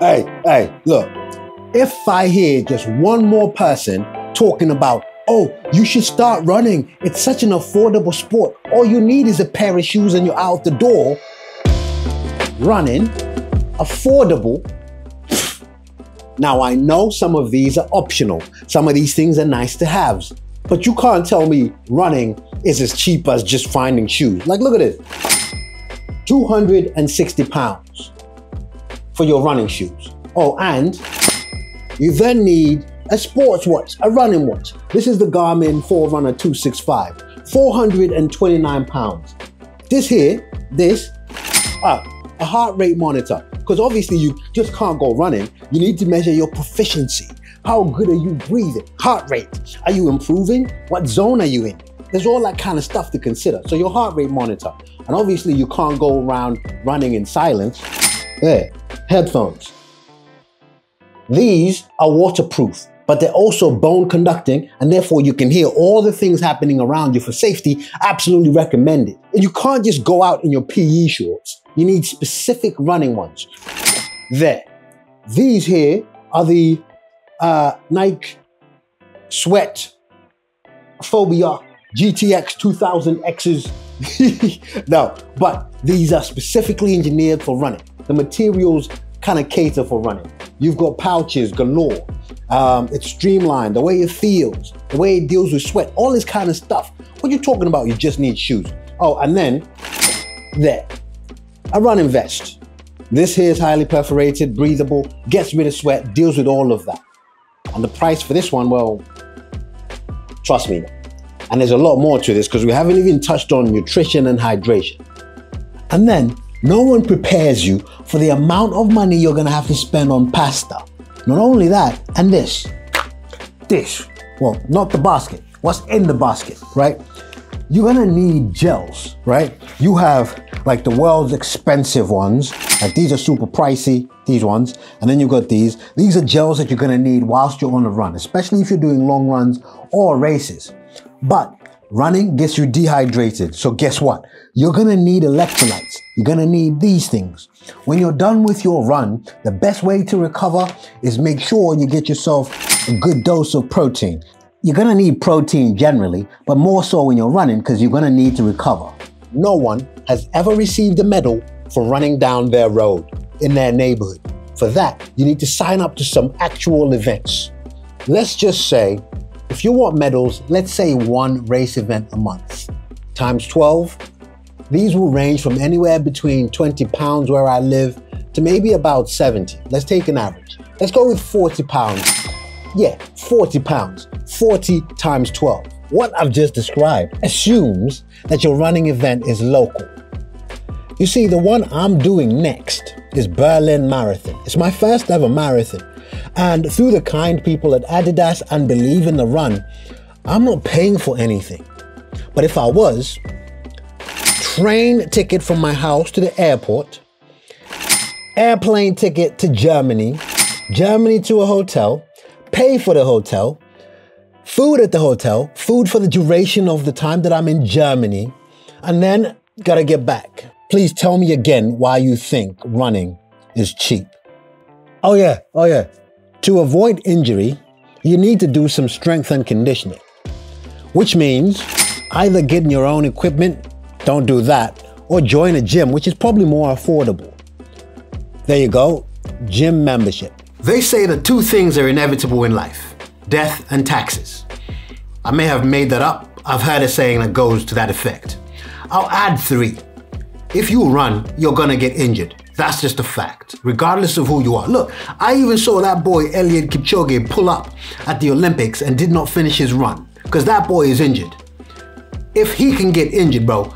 hey, look, if I hear just one more person talking about, oh, you should start running, it's such an affordable sport, all you need is a pair of shoes and you're out the door, running, affordable. Now I know some of these are optional, some of these things are nice to have, but you can't tell me running is as cheap as just finding shoes. Like, look at this, 260 pounds for your running shoes. Oh, and you then need a sports watch, a running watch. This is the Garmin Forerunner 265, 429 pounds. This here, a heart rate monitor, because obviously you just can't go running. You need to measure your proficiency. How good are you breathing? Heart rate. Are you improving? What zone are you in? There's all that kind of stuff to consider. So your heart rate monitor. And obviously you can't go around running in silence. There, headphones. These are waterproof, but they're also bone conducting, and therefore you can hear all the things happening around you for safety. Absolutely recommended. And you can't just go out in your PE shorts. You need specific running ones. There. These here are the Nike Sweat Phobia GTX 2000Xs. No, but these are specifically engineered for running. The materials kind of cater for running. You've got pouches galore. It's streamlined, the way it feels, the way it deals with sweat, all this kind of stuff. What are you talking about? You just need shoes. Oh, and then there, a running vest. This here is highly perforated, breathable, gets rid of sweat, deals with all of that. And the price for this one, well, trust me. And there's a lot more to this because we haven't even touched on nutrition and hydration. And then no one prepares you for the amount of money you're gonna have to spend on pasta. Not only that, and this, well, not the basket, what's in the basket, right? You're gonna need gels, right? You have like the world's expensive ones, like these are super pricey, these ones, and then you've got these. These are gels that you're gonna need whilst you're on a run, especially if you're doing long runs or races. But running gets you dehydrated, so guess what? You're gonna need electrolytes. You're gonna need these things. When you're done with your run, the best way to recover is make sure you get yourself a good dose of protein. You're gonna need protein generally, but more so when you're running because you're gonna need to recover. No one has ever received a medal for running down their road in their neighborhood. For that, you need to sign up to some actual events. Let's just say, if you want medals, let's say one race event a month, times 12, these will range from anywhere between 20 pounds where I live to maybe about 70. Let's take an average. Let's go with 40 pounds. Yeah, 40 pounds, 40 times 12. What I've just described assumes that your running event is local. You see, the one I'm doing next is Berlin Marathon. It's my first ever marathon. And through the kind people at Adidas and Believe in the Run, I'm not paying for anything. But if I was, train ticket from my house to the airport, airplane ticket to Germany, Germany to a hotel, pay for the hotel, food at the hotel, food for the duration of the time that I'm in Germany, and then gotta get back. Please tell me again why you think running is cheap. Oh yeah. To avoid injury, you need to do some strength and conditioning, which means either getting your own equipment, don't do that, or join a gym, which is probably more affordable. There you go, gym membership. They say that two things are inevitable in life, death and taxes. I may have made that up. I've heard a saying that goes to that effect. I'll add three. If you run, you're gonna get injured. That's just a fact, regardless of who you are. Look, I even saw that boy Eliud Kipchoge pull up at the Olympics and did not finish his run because that boy is injured. If he can get injured, bro,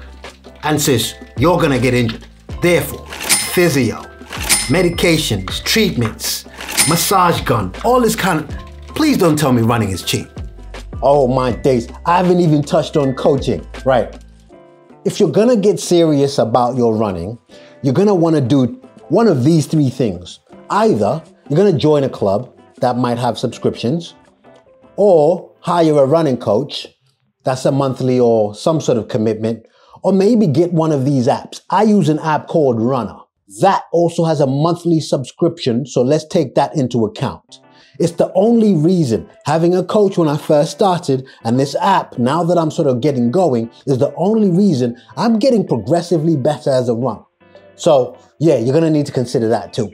and sis, you're gonna get injured. Therefore, physio, medications, treatments, massage gun, all this kind of, please don't tell me running is cheap. Oh my days, I haven't even touched on coaching, right? If you're gonna get serious about your running, you're gonna wanna do one of these three things. Either you're gonna join a club that might have subscriptions, or hire a running coach, that's a monthly or some sort of commitment, or maybe get one of these apps. I use an app called Runner. That also has a monthly subscription, so let's take that into account. It's the only reason, having a coach when I first started and this app, now that I'm sort of getting going, is the only reason I'm getting progressively better as a runner. So yeah, you're gonna need to consider that too.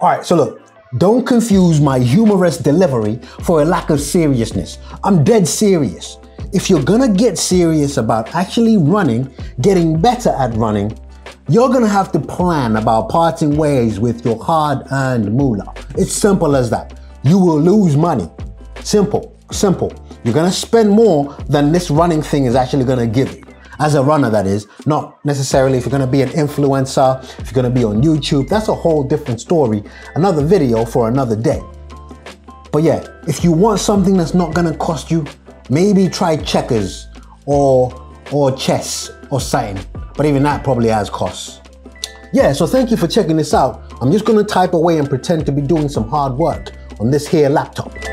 All right, so look, don't confuse my humorous delivery for a lack of seriousness. I'm dead serious. If you're gonna get serious about actually running, getting better at running, you're gonna have to plan about parting ways with your hard-earned moolah. It's simple as that. You will lose money. Simple, simple. You're gonna spend more than this running thing is actually gonna give you. As a runner, that is. Not necessarily if you're gonna be an influencer, if you're gonna be on YouTube, that's a whole different story. Another video for another day. But yeah, if you want something that's not gonna cost you, maybe try checkers or chess or something. But even that probably has costs. Yeah, so thank you for checking this out. I'm just gonna type away and pretend to be doing some hard work on this here laptop.